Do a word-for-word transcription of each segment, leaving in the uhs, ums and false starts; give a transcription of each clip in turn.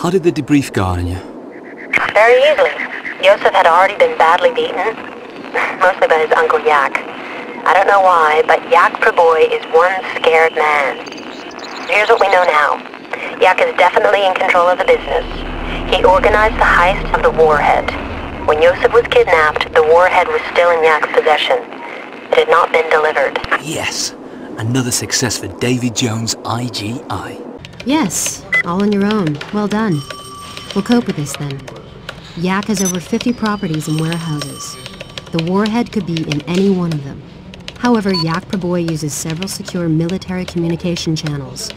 How did the debrief go on you? Very easily. Josef had already been badly beaten, mostly by his uncle Yak. I don't know why, but Jach Priboi is one scared man. Here's what we know now. Yak is definitely in control of the business. He organized the heist of the warhead. When Josef was kidnapped, the warhead was still in Yak's possession. It had not been delivered. Yes. Another success for David Jones' I G I. Yes. All on your own. Well done. We'll cope with this then. Yak has over fifty properties and warehouses. The warhead could be in any one of them. However, Jach Priboi uses several secure military communication channels.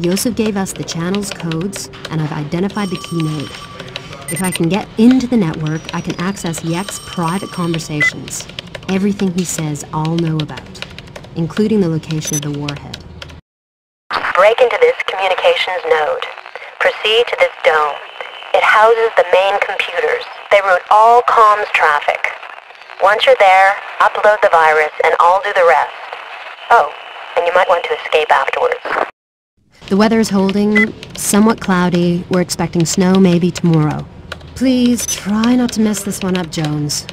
Josef gave us the channel's codes, and I've identified the key node. If I can get into the network, I can access Yak's private conversations. Everything he says, I'll know about, including the location of the warhead. Break into this communications node. Proceed to this dome. It houses the main computers. They route all comms traffic. Once you're there, upload the virus and I'll do the rest. Oh, and you might want to escape afterwards. The weather is holding, somewhat cloudy. We're expecting snow maybe tomorrow. Please try not to mess this one up, Jones.